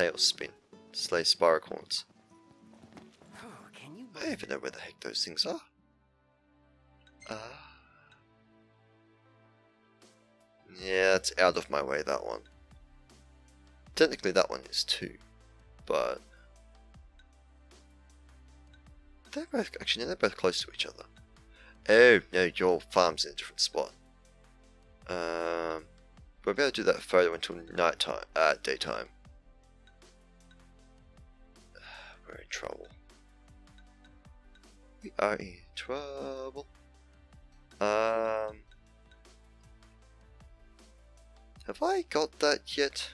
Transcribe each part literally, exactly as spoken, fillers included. Tailspin. Slay Spiracorns. Oh, can you... I don't even know where the heck those things are. Uh, yeah, it's out of my way, that one. Technically that one is two, but... They're both, actually, they're both close to each other. Oh, no, your farm's in a different spot. Um, we'll be able to do that photo until nighttime, uh, daytime. We're in trouble. We are in trouble. Um, have I got that yet?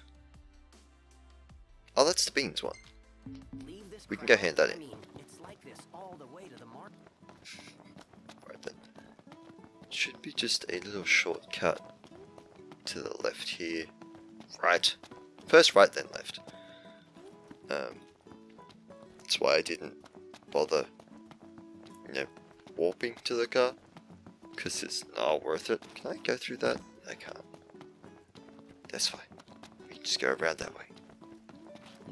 Oh, that's the beans one. We can go hand that in. Right then. Should be just a little shortcut to the left here. Right. First right, then left. Um, that's why I didn't bother, you know, warping to the car. Because it's not worth it. Can I go through that? I can't. That's fine. We can just go around that way.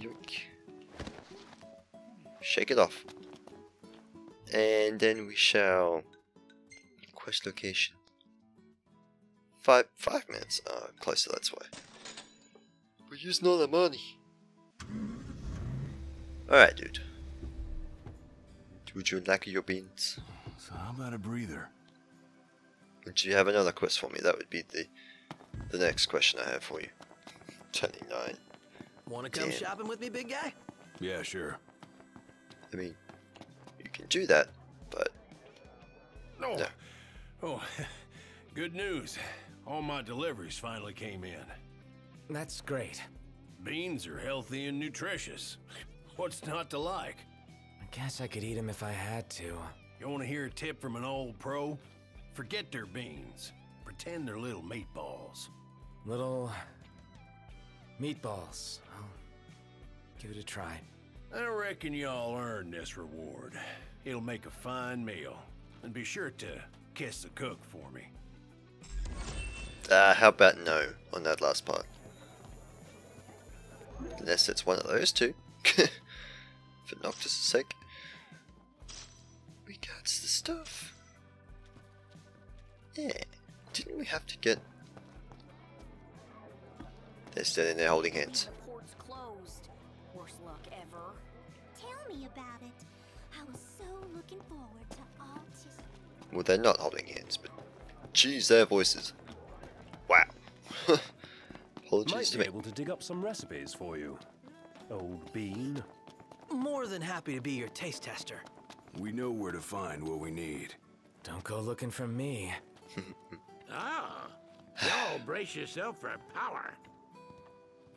Yoink. Shake it off. And then we shall quest location. Five five minutes. Oh, I'm close to that's why. We're using all the money. Alright, dude. Would you like your beans? So how about a breather? Would you have another quest for me? That would be the the next question I have for you. twenty-nine. Wanna come Damn. shopping with me, big guy? Yeah, sure. I mean, you can do that, but no. no. Oh, good news. All my deliveries finally came in. That's great. Beans are healthy and nutritious. What's not to like? I guess I could eat them if I had to. You want to hear a tip from an old pro? Forget their beans. Pretend they're little meatballs. Little meatballs. I'll give it a try. I reckon y'all earned this reward. It'll make a fine meal. And be sure to kiss the cook for me. Uh, how about no on that last part? Unless it's one of those two. For Noctis' sake. We got the stuff. Yeah. Didn't we have to get... They're standing there holding hands. About it. I was so looking forward to all to... Well, they're not holding hands, but geez, their voices. Wow. Apologies Might to be me. able to dig up some recipes for you, old bean. More than happy to be your taste tester. We know where to find what we need. Don't go looking for me. Ah, y'all brace yourself for power.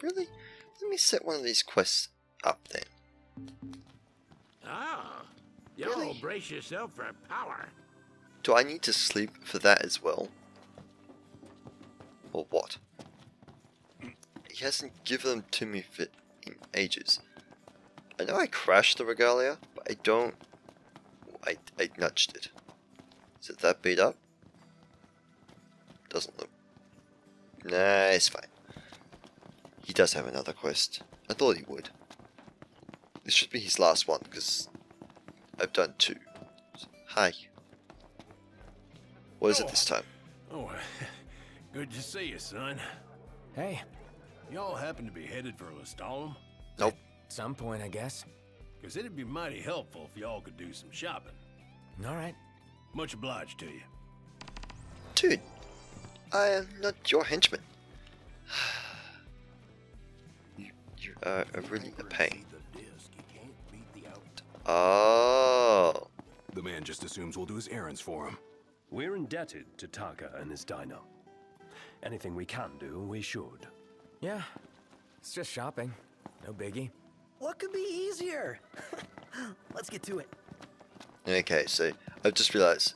Really? Let me set one of these quests up then. Ah, y'all really? brace yourself for power. Do I need to sleep for that as well? Or what? He hasn't given them to me for in ages. I know I crashed the Regalia, but I don't... I, I nudged it. Is it that beat up? Doesn't look... Nah, it's fine. He does have another quest. I thought he would. This should be his last one, because I've done two. Hi. What is oh. it this time? Oh, good to see you, son. Hey. Y'all happen to be headed for Lestallum? Nope. At some point, I guess. Because it'd be mighty helpful if y'all could do some shopping. Alright. Much obliged to you. Dude, I am not your henchman. you, you are really a pain. Oh. The man just assumes we'll do his errands for him. We're indebted to Taka and his diner. Anything we can do, we should. Yeah, it's just shopping. No biggie. What could be easier? Let's get to it. Okay, so I've just realized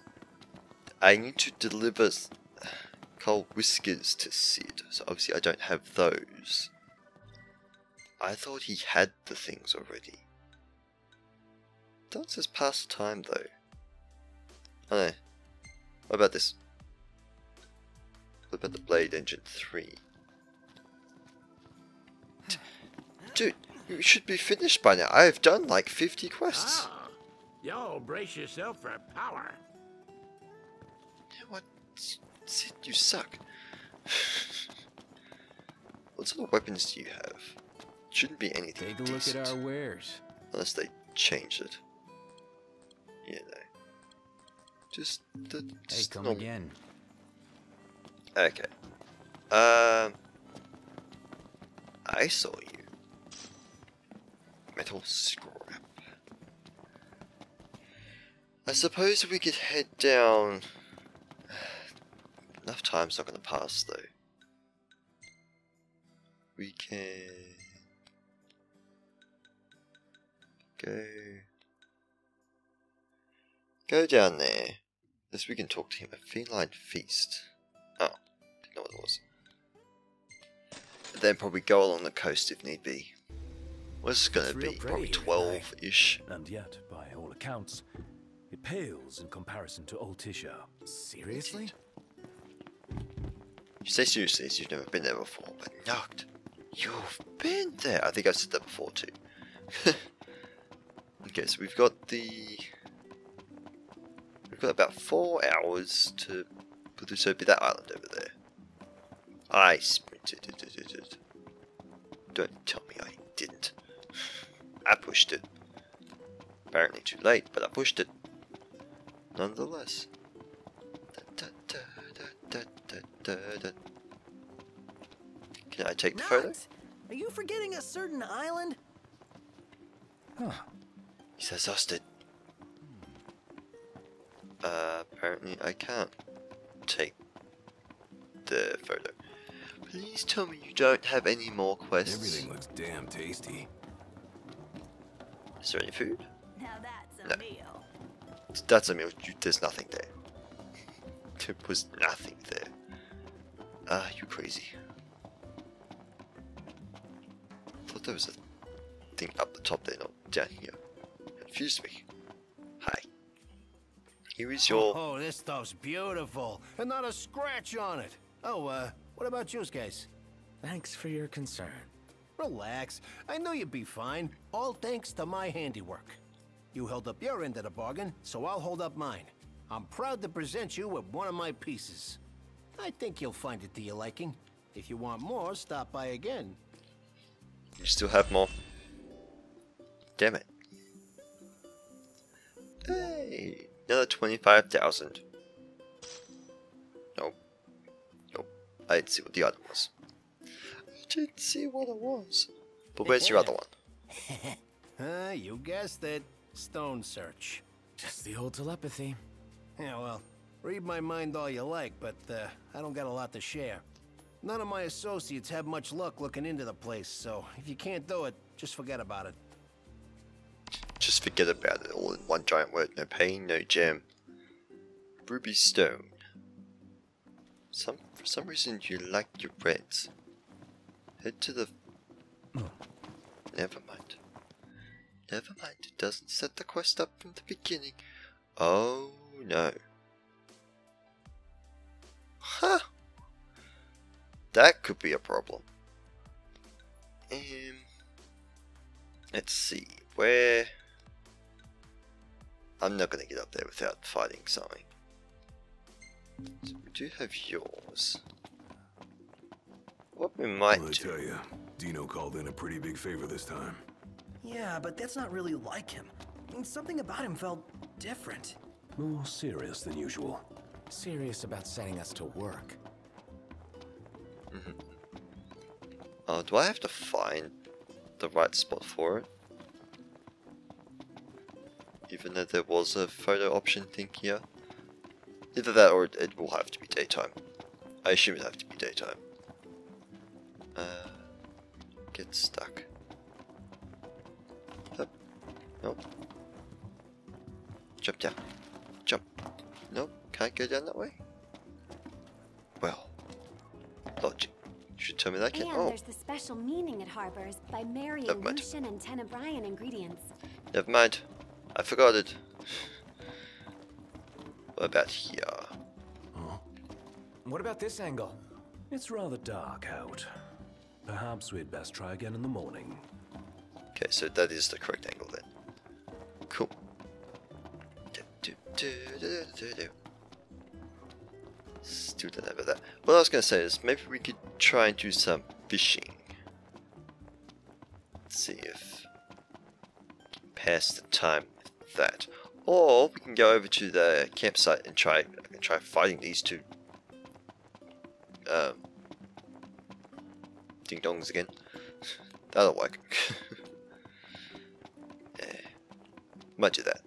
I need to deliver cold whiskers to Cid. So obviously I don't have those. I thought he had the things already. Dance is past time though. I know. What about this? What about the Blade Engine three? Dude, You should be finished by now. I have done like fifty quests. Ah, yo, brace yourself for power. Yeah, what? Cid, you suck. What sort of weapons do you have? Shouldn't be anything. Take a decent. Look at our wares. Unless they change it. Yeah, no. Just the. Just hey, come normal. Again. Okay. Um. I saw you. Metal scrap. I suppose we could head down. Enough time's not going to pass though. We can go go down there. This we can talk to him. A feline feast. Oh, didn't know what it was. But then probably go along the coast if need be. What's it going to be? Probably twelve-ish. And yet, by all accounts, it pales in comparison to old Tisha. Seriously? Indeed. You say seriously as you've never been there before, but Noct, you've been there! I think I've said that before too. Okay, so we've got the... We've got about four hours to... So it'd be that island over there. I sprinted. Don't tell me I didn't. I pushed it. Apparently too late, but I pushed it. Nonetheless. Da, da, da, da, da. Da, da. Can I take the photo? Are you forgetting a certain island? Huh. He's exhausted. Uh, apparently I can't take the photo. Please tell me you don't have any more quests. Everything looks damn tasty. Is there any food? Now that's a no. meal. That's a meal. There's nothing there. There was nothing there. Ah, you crazy. Thought there was a thing up the top there, not down here. Confused me. Hi. Here is your... Oh, this stuff's beautiful, and not a scratch on it. Oh, uh, what about you guys? Thanks for your concern. Relax. I know you'd be fine. All thanks to my handiwork. You held up your end of the bargain, so I'll hold up mine. I'm proud to present you with one of my pieces. I think you'll find it to your liking. If you want more, stop by again. You still have more. Damn it. Hey, another twenty-five thousand. Nope. Nope. I didn't see what the other was. I didn't see what it was. But where's your other one? uh, you guessed it. Stone search. Just the old telepathy. Yeah, well. Read my mind all you like, but uh, I don't got a lot to share. None of my associates have much luck looking into the place, so if you can't do it, just forget about it. Just forget about it all in one giant word. No pain, no gem. Ruby stone. Some for some reason you like your reds. Head to the... Never mind. Never mind, it doesn't set the quest up from the beginning. Oh no. Huh. That could be a problem. Um, let's see. Where... I'm not going to get up there without fighting something. So we do have yours. What we might well, I do... I tell you, Dino called in a pretty big favor this time. Yeah, but that's not really like him. I mean, something about him felt different. More serious than usual. Serious about sending us to work. Mm-hmm. Oh, do I have to find the right spot for it? Even though there was a photo option thing here. Either that or it, it will have to be daytime. I assume it have to be daytime. Uh, get stuck. Up. Nope. Jump down. Jump. Nope. Can't go down that way? Well, logic. You should tell me that can. And oh. There's the special meaning it harbors by marrying Lucian and Tenebrian ingredients. Never mind. I forgot it. What about here? Huh? What about this angle? It's rather dark out. Perhaps we'd best try again in the morning. Okay, so that is the correct angle then. Cool. Do, do, do, do, do, do. Still don't know about that. What I was going to say is maybe we could try and do some fishing. Let's see if pass the time with that. Or we can go over to the campsite and try and try fighting these two um, ding dongs again. That'll work. Yeah. Might do that.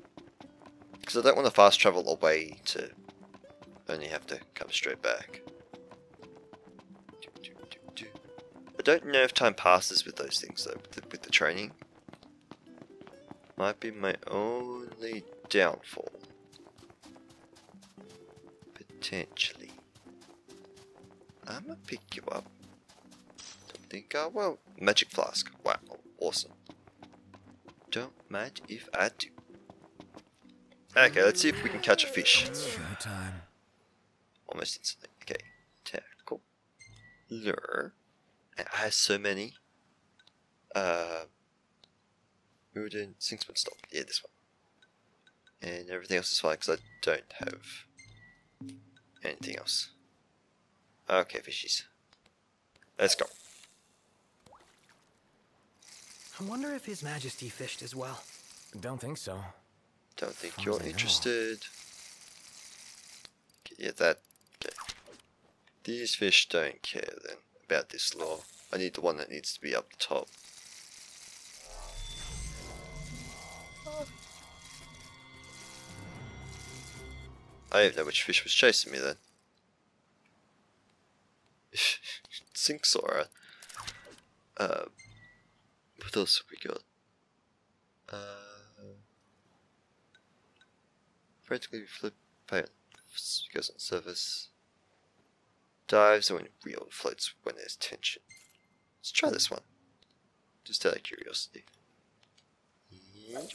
Because I don't want to fast travel away to only have to come straight back. I don't know if time passes with those things though, with the, with the training. Might be my only downfall. Potentially. I'ma pick you up. Don't think I will. Magic flask. Wow, awesome. Don't mind if I do. Okay, let's see if we can catch a fish. Almost instantly. Okay, tactical. Lure. It has so many. Uh. We were doing Sinksman Stop. Yeah, this one. And everything else is fine because I don't have anything else. Okay, fishies. Let's go. I wonder if His Majesty fished as well. Don't think so. Don't think Fun you're interested. Okay, yeah, that. Okay. These fish don't care then about this lore. I need the one that needs to be up the top. I don't know which fish was chasing me then. Sinks alright. Uh, what else have we got? Uh, frantically flip goes on service. Dives when real and floats when there's tension. Let's try this one. Just out of curiosity. Yep.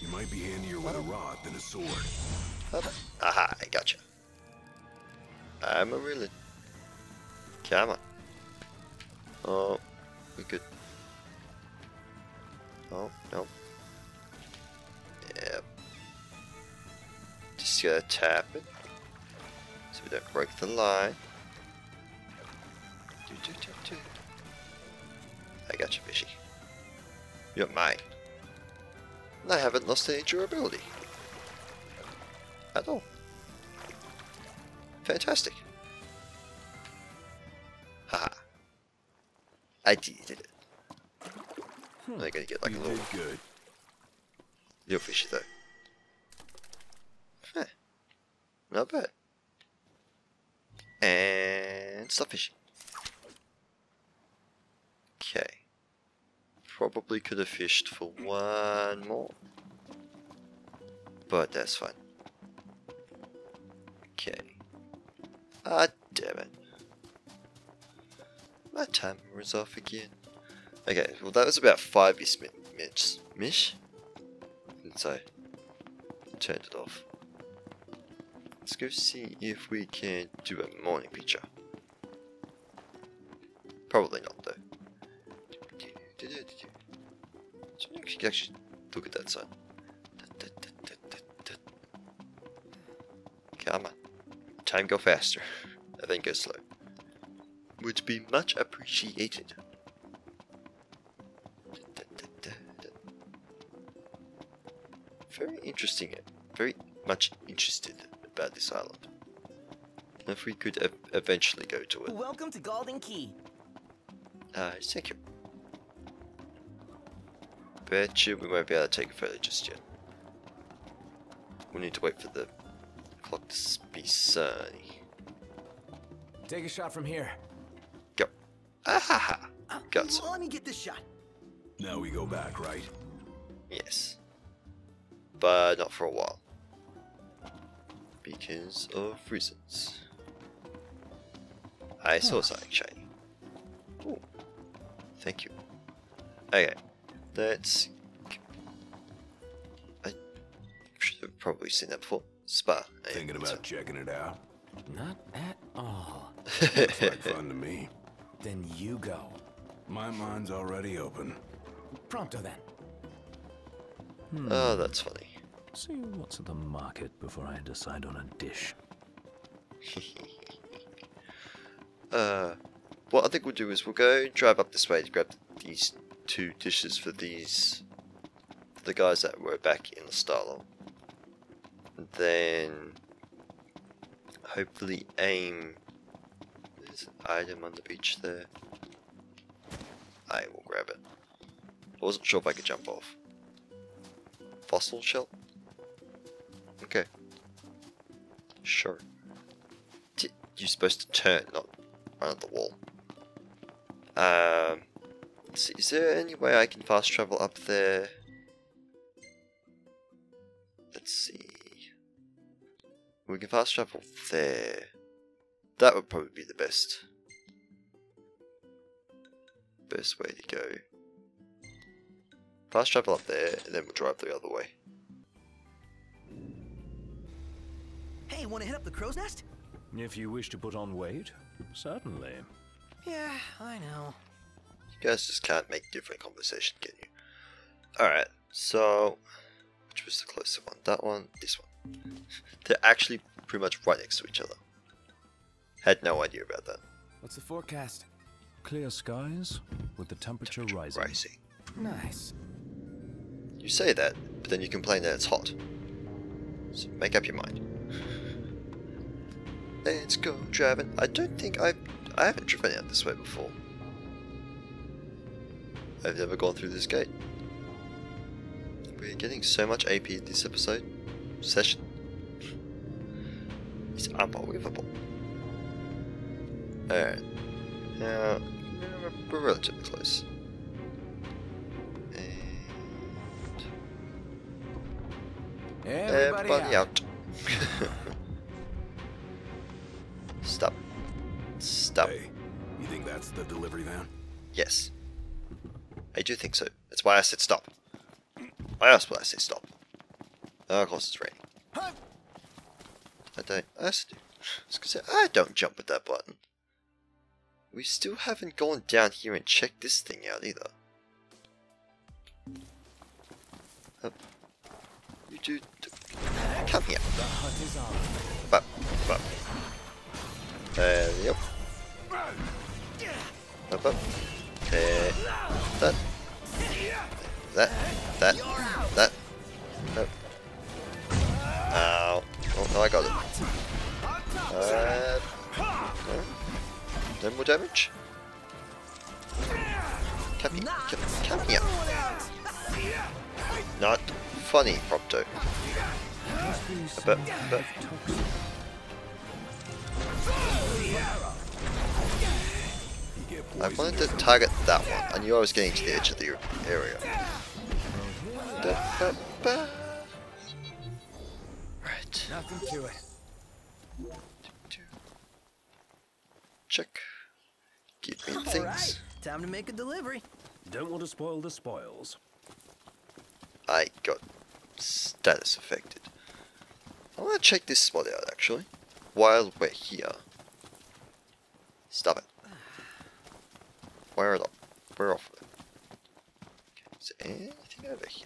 You might be handier with a rod than a sword. Oh. Aha, I gotcha. I'm a really... Come on. Oh, we could... Oh, no. Yep. Just gotta tap it. So we don't break the line. Do, do, do, do. I gotcha, fishy. You're mine. And I haven't lost any durability at all. Fantastic. Haha. I did it. Hmm. I'm gonna get like you a little good. Little fishy though. Huh. Not bad. And stop fishing. Okay. Probably could have fished for one more, but that's fine. Okay. Ah, damn it. My timer was off again. Okay, well that was about five-ish minutes. Mish? Didn't say. Turned it off. Let's go see if we can do a morning picture. Probably not though. So you can actually look at that side. Come on. Time go faster. And then go slow. Would be much appreciated. Very interesting. Very much interested about this island. And if we could e eventually go to it. Welcome to Golden Key. Uh, thank you. Bet you we won't be able to take a photo just yet. We need to wait for the clock to be sunny. Take a shot from here. Go. Ah ha ha. Uh, Got some. Let me get this shot. Now we go back, right? Yes. But not for a while. Because of reasons. I huh. saw something shiny. Ooh. Thank you. Okay. That's... I should have probably seen that before. Spa. Thinking about so. checking it out? Not at all. Looks like fun to me. Then you go. My mind's already open. Prompto then. Hmm. Oh, that's funny. See what's at the market before I decide on a dish. uh, what I think we'll do is we'll go drive up this way to grab these two dishes for these for the guys that were back in the Lestallum. And then hopefully aim. There's an item on the beach there. I will grab it. I wasn't sure if I could jump off. Fossil shell? Okay. Sure. T you're supposed to turn, not run at the wall. Um, let's see, is there any way I can fast travel up there? Let's see. We can fast travel there. That would probably be the best. Best way to go. Fast travel up there, and then we'll drive the other way. Hey, want to hit up the crow's nest? If you wish to put on weight, certainly. Yeah, I know. You guys just can't make different conversation, can you? Alright, so... which was the closer one? That one? This one. They're actually pretty much right next to each other. Had no idea about that. What's the forecast? Clear skies, with the temperature, temperature rising. rising. Nice. You say that, but then you complain that it's hot. So make up your mind. Let's go driving. I don't think I've... I haven't driven out this way before. I've never gone through this gate. We're getting so much A P this episode. Session. It's unbelievable. Alright. Now, we're relatively close. Everybody, Everybody out. out. Stop. Stop. Hey, you think that's the delivery van? Yes. I do think so. That's why I said stop. I asked why I said stop. Oh, of course it's raining. Huh? I don't... I asked you. I was gonna say, I don't jump with that button. We still haven't gone down here and checked this thing out either. Up. You do, do come here. But, but. Uh, yep. Up, up. Uh, that. That. That. That. Nope. Ow. Oh, no, I got it. Uh, no. No more damage. Come here. Come, come here. Not funny, Prompto. A bit, a bit. I wanted to target that one. I knew I was getting to the edge of the area. Da, da, da. Right. Nothing to it. Check. Give me things. Right. Time to make a delivery. Don't want to spoil the spoils. I got status affected. I want to check this spot out actually, while we're here. Stop it. Wire it up. We're off of it. Okay, is there anything over here?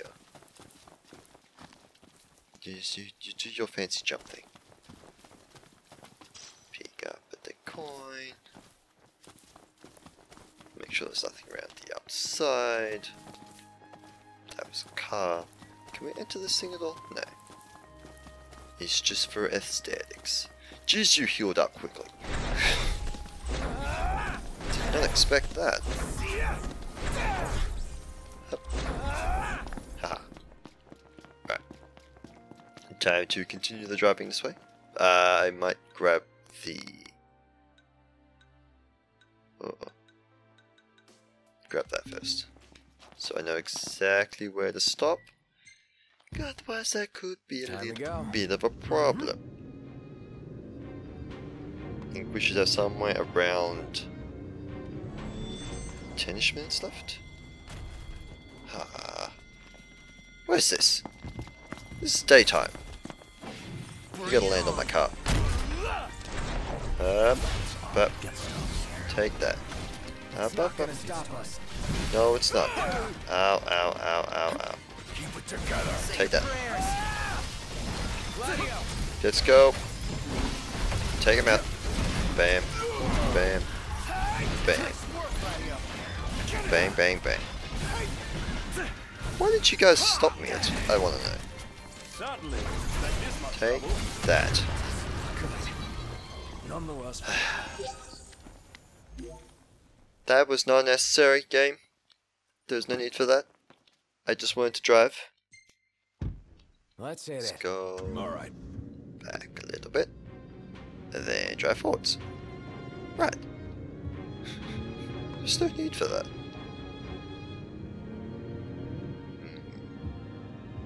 You, you, you do your fancy jump thing. Pick up at the coin. Make sure there's nothing around the outside. That was a car. Can we enter this thing at all? No. It's just for aesthetics. Jeez, you healed up quickly. Did not expect that. Haha. Right. Time to continue the driving this way. Uh, I might grab the... Uh oh. Grab that first. So I know exactly where to stop. Otherwise that could be a Time little bit of a problem. Mm-hmm. I think we should have somewhere around ten-ish minutes left. Ah. Where's this? This is daytime. You gotta land on my car. Um, but take that. Up, up, up. No, it's not. Ow, ow, ow, ow, ow. Take that. Let's go. Take him out. Bam. Bam. Bang. Bang, bang, bang. Why did you guys stop me? That's what I want to know. Take that. That was not necessary, game. There's no need for that. I just wanted to drive. Let's, Let's go All right. back a little bit. And then drive forwards. Right. There's no need for that. Hmm.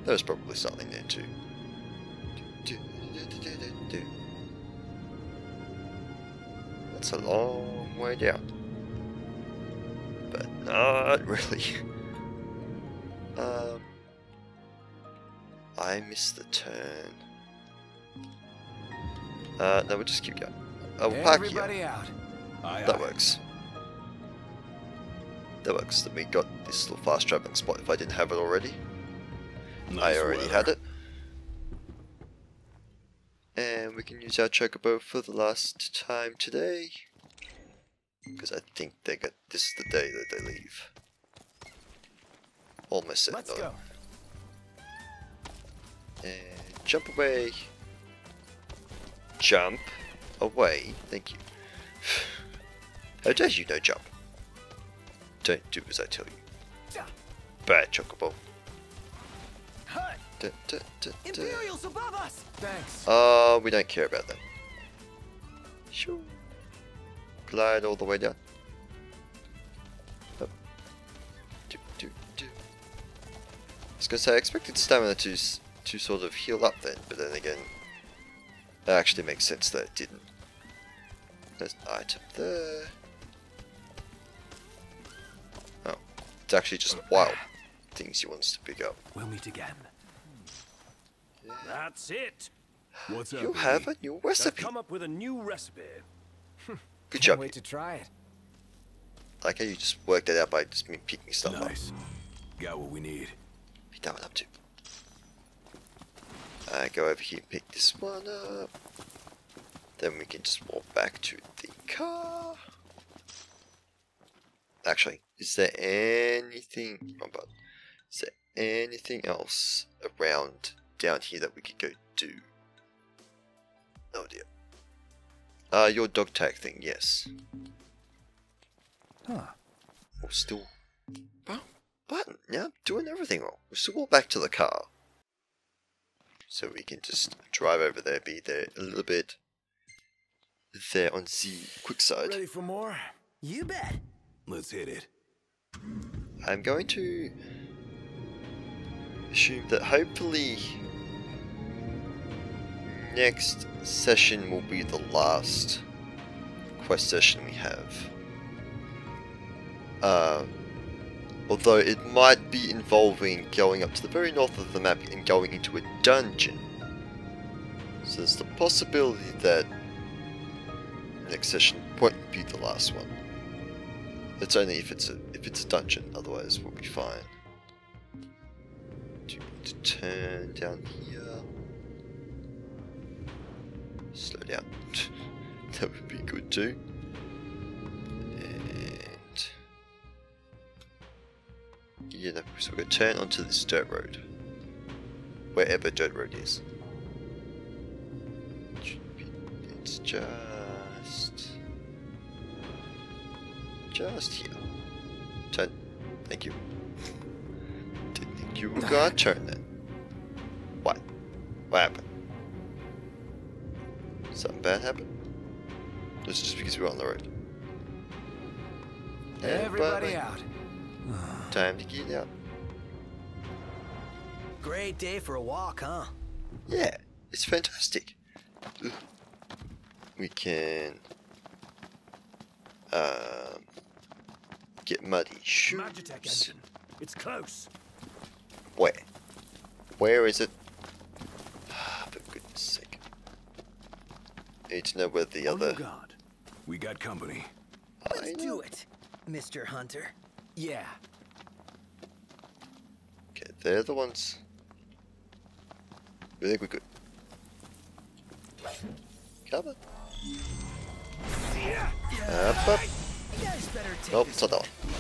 There's probably something there too. Do, do, do, do, do, do. That's a long way down. But not really. um, I missed the turn. Uh, no, we'll just keep going. I will park here. Out. Aye, that aye. works. That works. Then we got this little fast traveling spot if I didn't have it already. Nice I already weather. had it. And we can use our chocobo for the last time today. Because I think they got this is the day that they leave. Almost said Let's no. go. And jump away. Jump away. Thank you. How dare you no jump? Don't do as I tell you. Bad chocobo. Da, da, da, da. Imperials above us. Thanks. Oh, uh, we don't care about them. Sure. Glide all the way down. Oh. Do, do, do. I was gonna say I expected stamina to to sort of heal up then, but then again, that actually makes sense that it didn't. There's an item there. Oh, it's actually just wild things he wants to pick up. We'll meet again. Yeah. That's it. What's you up, have baby? a new recipe. I've come up with a new recipe. Good job. Can't wait to try it. I like how you just worked that out by just me picking stuff nice. up. Nice. Got what we need. Pick that one up too. I go over here and pick this one up. Then we can just walk back to the car. Actually, is there anything? Oh, but is there anything else around down here that we could go do? Oh dear. Uh, your dog tag thing, yes. Huh. We're still... Well, but now I'm doing everything wrong. We'll still walk back to the car. So we can just drive over there, be there a little bit. There on the quick side. Ready for more? You bet. Let's hit it. I'm going to... assume that hopefully... next session will be the last quest session we have. Uh, although it might be involving going up to the very north of the map and going into a dungeon. So there's the possibility that next session won't be the last one. It's only if it's a if it's a dungeon, otherwise we'll be fine. Do you want to turn down here? Slow down. That would be good too. And yeah, no, so we're gonna turn onto this dirt road, wherever dirt road is. It's just, just here. Turn. Thank you. Didn't think you were gonna turn then. What? What happened? Something bad happened? It's just because we're on the road. And Everybody button. out. Time to get out. Great day for a walk, huh? Yeah, it's fantastic. We can um, get muddy shoes. Magitech, it's close. Where? Where is it? Need to know where the other. Oh God, we got company. Let's do it. Mister Hunter. Yeah. Okay, they're the ones. We think we could. Cover. Yeah. Up, up. Nope, it's not that one.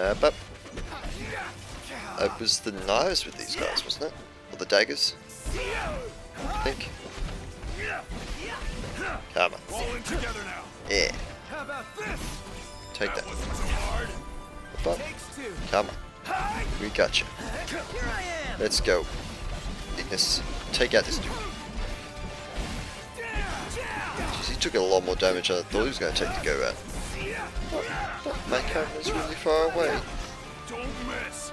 Up, up. It was the knives with these guys, wasn't it? Or the daggers? I think. Come on. Yeah. Take that. Up, up. Come on. We got you. Let's go. Ignis, take out this dude. He took a lot more damage than I thought he was going to take to go out. Oh, my camera's really far away. Don't miss.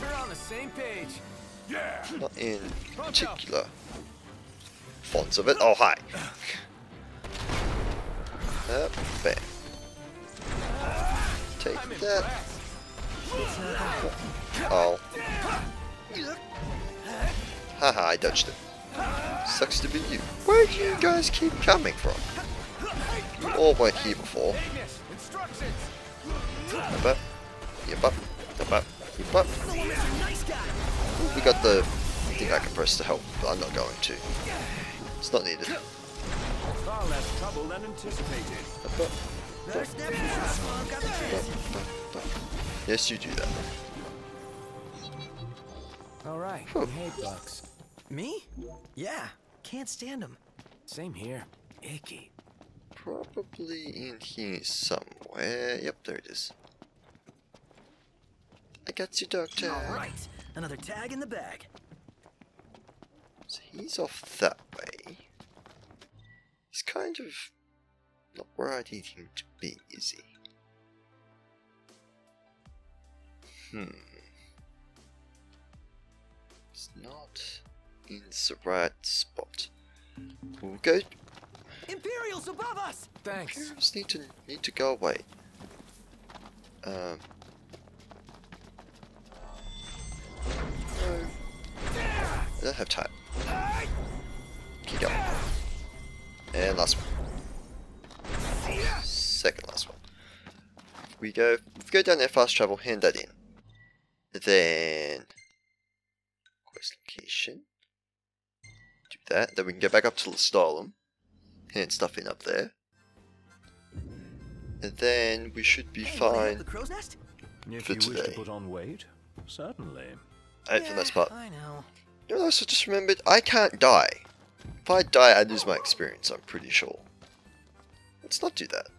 We're on the same page. Yeah. Not in particular fonts of it. Oh hi. Uh, bam. Take that. Oh. Haha, I dodged it. Sucks to be you. Where do you guys keep coming from? You all weren't here before. Yep up. Yep up. Yep up. Yep up. Ooh, we got the thing I can press to help, but I'm not going to. It's not needed. Far less trouble than anticipated. Up up. Yes, you do that. Alright, hey Bucks. Me? Yeah, can't stand him. Same here. Icky. Probably in here somewhere. Yep, there it is. I got you, Doctor. All right, another tag in the bag. So he's off that way. He's kind of not where I need him to be, is he? Hmm. It's not in the right spot. We'll go. Imperials above us. Thanks. Imperials need to need to go away. Um. No. I don't have time. Keep going. And last one. Second last one. If we go. If we go down there. Fast travel. Hand that in. Then. Quest location. That, then we can go back up to Lestallum, hand stuff in up there, and then we should be hey, fine the crow's nest? If for you today. Wish to put on weight, certainly. I yeah, for that part. I know. You know what else I just remembered? I can't die. If I die, I lose my experience. I'm pretty sure. Let's not do that.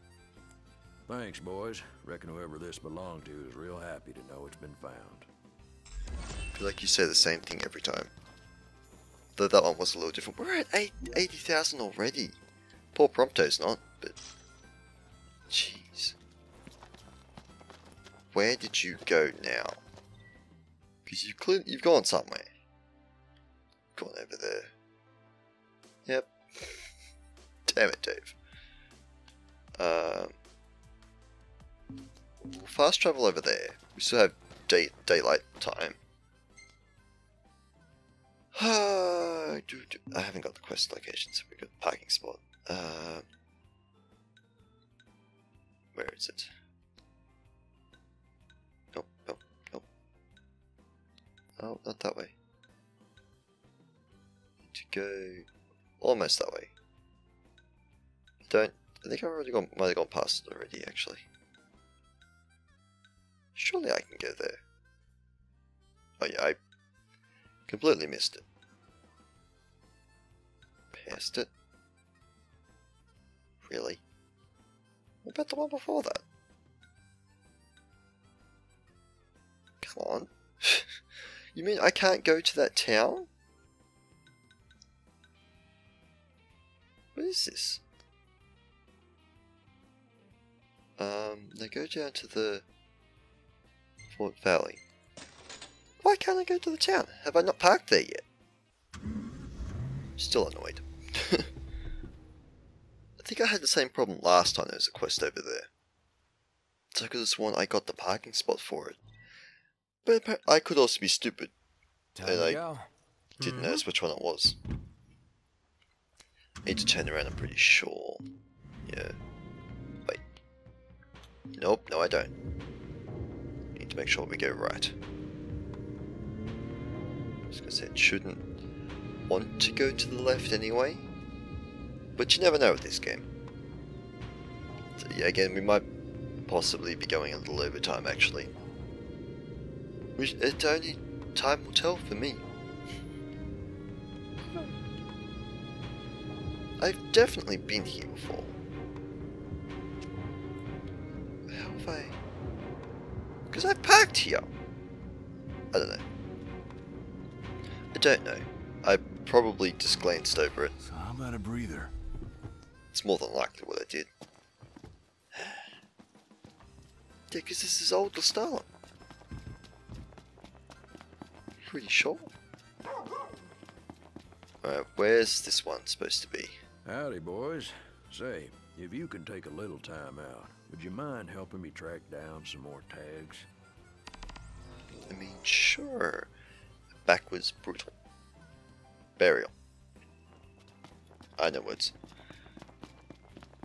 Thanks, boys. Reckon whoever this belonged to is real happy to know it's been found. I feel like you say the same thing every time. Though that one was a little different. We're at eighty thousand already. Poor Prompto's not, but... Jeez. Where did you go now? Because you've, you've gone somewhere. Gone over there. Yep. Damn it, Dave. Um, we'll fast travel over there. We still have day daylight time. I haven't got the quest location, so we've got the parking spot. Uh, where is it? Nope, nope, nope. Oh, not that way. Need to go almost that way. I don't. I think I've already gone. Might have gone past it already, actually. Surely I can go there. Oh yeah, I completely missed it. Past it. Really? What about the one before that? Come on. You mean I can't go to that town? What is this? Um, they go down to the Fort Valley. Why can't I go to the town? Have I not parked there yet? Still annoyed. I think I had the same problem last time there was a quest over there. So I could have sworn I got the parking spot for it. But I could also be stupid. Time and I go. Didn't mm-hmm. notice which one it was. Need to turn around, I'm pretty sure. Yeah. I Nope, no I don't. Need to make sure we go right. Just gonna say it shouldn't want to go to the left anyway. But you never know with this game. So yeah, again, we might possibly be going a little over time actually. Which, it only time will tell for me. I've definitely been here before. How have I... Because I parked here! I don't know. I don't know. I probably just glanced over it. So I'm out of breather. It's more than likely what I did. Yeah, because this is old Lestallum. Pretty sure. Alright, where's this one supposed to be? Howdy, boys. Say, if you can take a little time out, would you mind helping me track down some more tags? I mean, sure. Backwards brutal. Burial. I know words.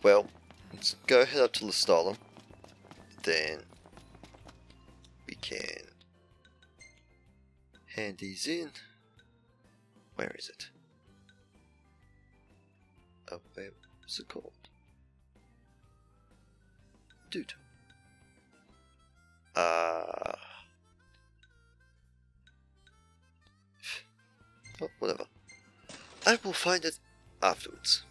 Well, let's go head up to Lestallum. Then we can hand these in. Where is it? Oh, where was it called? Dude. Ah. Uh, oh, whatever. I will find it afterwards.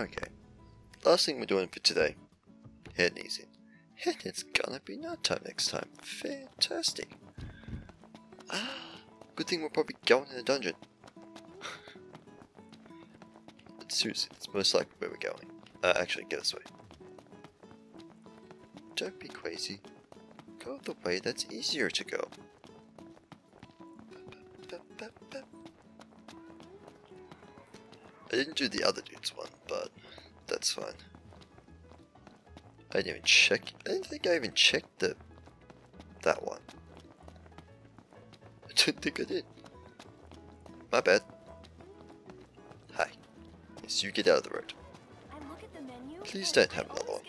Okay. Last thing we're doing for today. Head and easy. And it's gonna be night time next time. Fantastic. Ah, good thing we're probably going in a dungeon. But seriously, it's most likely where we're going. Uh, actually, go this way. Don't be crazy. Go the way that's easier to go. I didn't do the other dude's one, but that's fine. I didn't even check. I didn't think I even checked the that one. I don't think I did. My bad. Hi. Yes, you get out of the road. And look at the menu. Please don't have another one.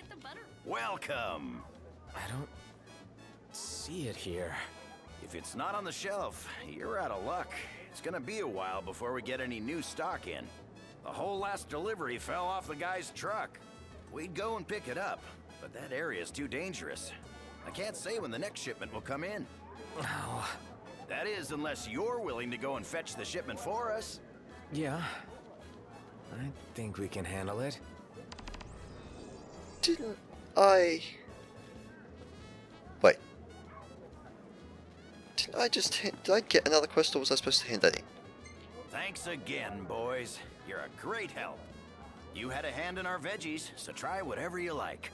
Welcome. I don't see it here. If it's not on the shelf, you're out of luck. It's gonna be a while before we get any new stock in. The whole last delivery fell off the guy's truck. We'd go and pick it up, but that area's too dangerous. I can't say when the next shipment will come in. Oh. That is, unless you're willing to go and fetch the shipment for us. Yeah. I think we can handle it. Didn't I... Wait. Didn't I just... Did I get another quest, or was I supposed to hand that in? Thanks again, boys. You're a great help. You had a hand in our veggies, so try whatever you like.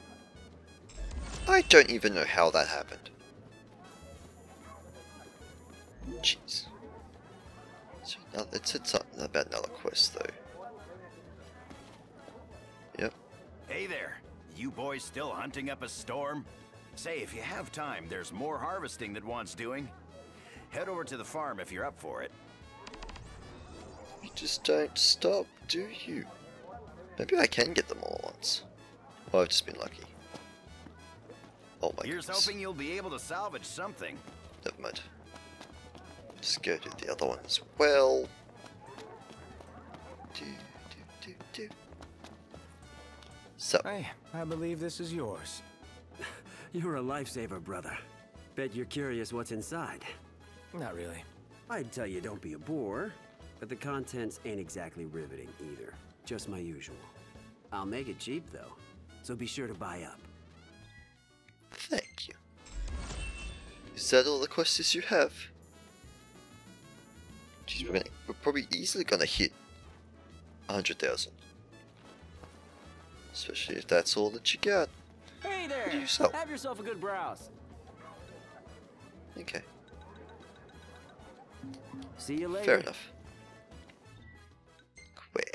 I don't even know how that happened. Jeez. So now it said something about another quest, though. Yep. Hey there. You boys still hunting up a storm? Say, if you have time, there's more harvesting that wants doing. Head over to the farm if you're up for it. You just don't stop, do you? Maybe I can get them all at once. Oh, I've just been lucky. Oh my god. Here's hoping you'll be able to salvage something. Never mind. Let's go do the other one as well. Do, do, do, do. So. Hey, I believe this is yours. You're a lifesaver, brother. Bet you're curious what's inside. Not really. I'd tell you don't be a bore, but the contents ain't exactly riveting either. Just my usual. I'll make it cheap, though, so be sure to buy up. Thank you. Is that all the quests you have? Jeez, we're, gonna, we're probably easily gonna hit one hundred thousand. Especially if that's all that you got. Hey there! What do you sell? Have yourself a good browse. Okay. See you later. Fair enough.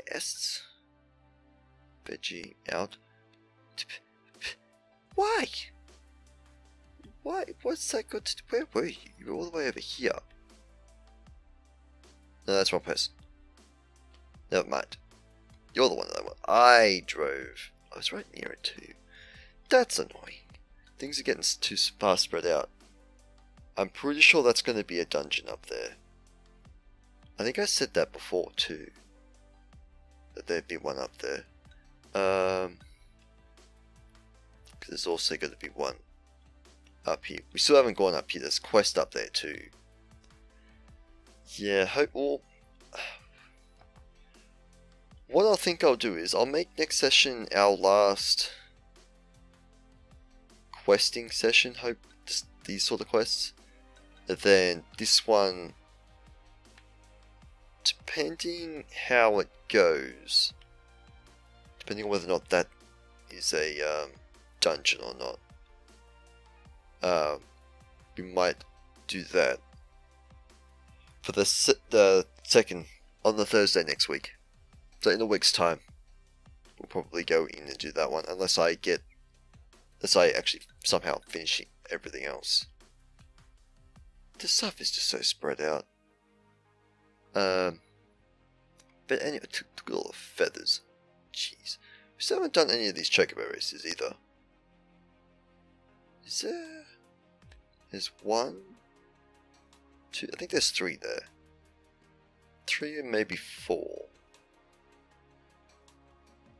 Quests. Veggie out. Why? Why? What's that got to do? Where were you? You were all the way over here. No, that's wrong person. Never mind. You're the one that I drove. I was right near it too. That's annoying. Things are getting too far spread out. I'm pretty sure that's going to be a dungeon up there. I think I said that before too. That there'd be one up there. Um, because there's also going to be one up here. We still haven't gone up here. There's a quest up there too. Yeah, hope all... What I think I'll do is I'll make next session our last questing session. Hope just these sort of quests. And then this one, depending how it goes, depending on whether or not that is a um, dungeon or not, uh, we might do that for the se the second on the Thursday next week. So in a week's time, we'll probably go in and do that one, unless I get, unless I actually somehow finish everything else. This stuff is just so spread out. Um, but anyway, took a lot of feathers. Jeez, we still haven't done any of these chocobo races either. Is there? There's one, two. I think there's three there. Three and maybe four.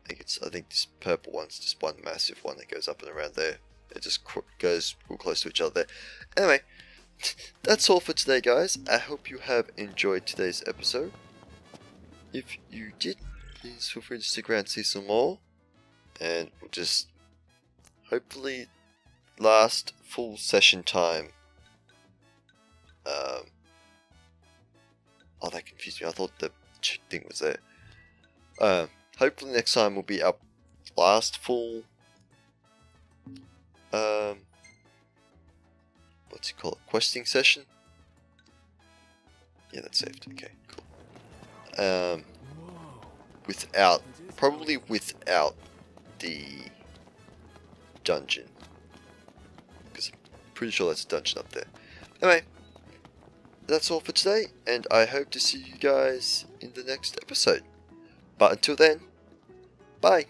I think, it's, I think this purple one's just one massive one that goes up and around there. It just goes real close to each other there. Anyway, that's all for today, guys. I hope you have enjoyed today's episode. If you did, please feel free to stick around and see some more. And we'll just hopefully last full session time. Um, oh, that confused me. I thought the thing was there. Um. Hopefully next time will be our last full, um, what's it called, questing session? Yeah, that's saved, okay, cool. Um, without, probably without the dungeon, because I'm pretty sure that's a dungeon up there. Anyway, that's all for today, and I hope to see you guys in the next episode. But until then, bye.